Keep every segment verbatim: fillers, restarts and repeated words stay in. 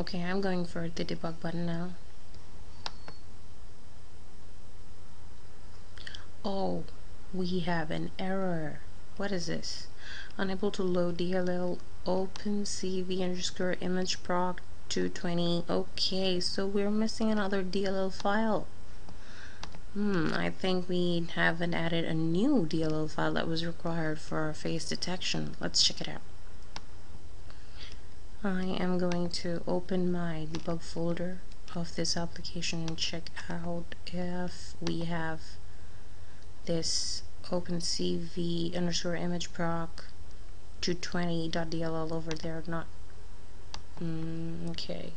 Okay, I'm going for the debug button now. Oh, we have an error. What is this? Unable to load D L L opencv_imgproc two twenty. Okay, so we're missing another D L L file. Hmm, I think we haven't added a new D L L file that was required for our face detection. Let's check it out. I am going to open my debug folder of this application and check out if we have this opencv underscore image proc two twenty dot D L L over there or not. Mm, okay,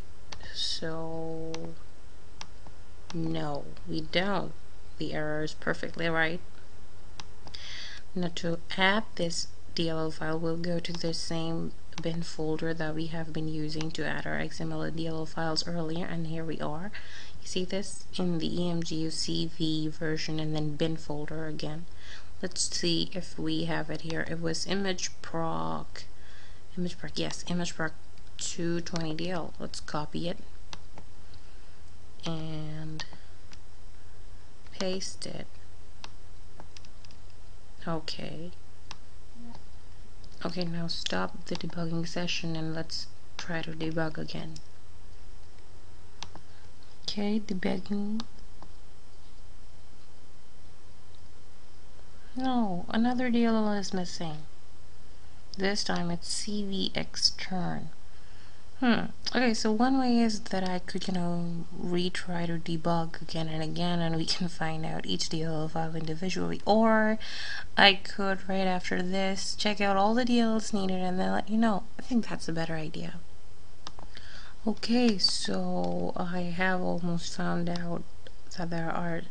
so no, we don't. The error is perfectly right. Now to add this D L L file, we'll go to the same bin folder that we have been using to add our X M L and D L L files earlier, and here we are. You see this in the EmguCV version and then bin folder again. Let's see if we have it here. It was imgproc, imgproc, yes, imgproc two twenty D L. Let's copy it and paste it. Okay. Okay, now stop the debugging session and let's try to debug again. Okay, debugging. No, another D L L is missing. This time it's cvextern. Hmm. Okay, so one way is that I could, you know, retry to debug again and again, and we can find out each D L L file individually. Or I could, right after this, check out all the D L Ls needed and then let you know. I think that's a better idea. Okay, so I have almost found out that there are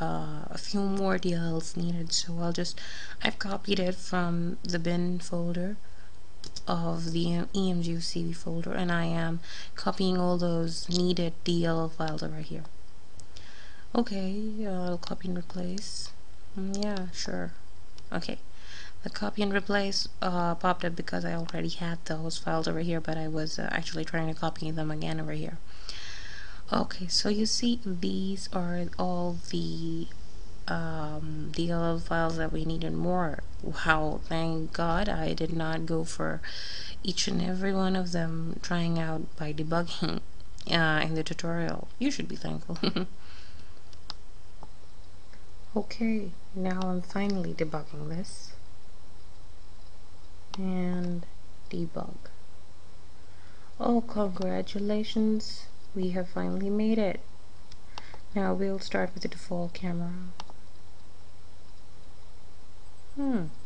uh, a few more D L Ls needed. So I'll just, I've copied it from the bin folder of the EmguCV folder, and I am copying all those needed D L L files over here. Okay, I'll copy and replace. Yeah, sure. Okay, the copy and replace uh, popped up because I already had those files over here, but I was uh, actually trying to copy them again over here. Okay, so you see these are all the Um, D L L files that we needed more. Wow, thank God I did not go for each and every one of them trying out by debugging uh, in the tutorial. You should be thankful. Okay, now I'm finally debugging this. And debug. Oh, congratulations, we have finally made it. Now we'll start with the default camera. Hmm.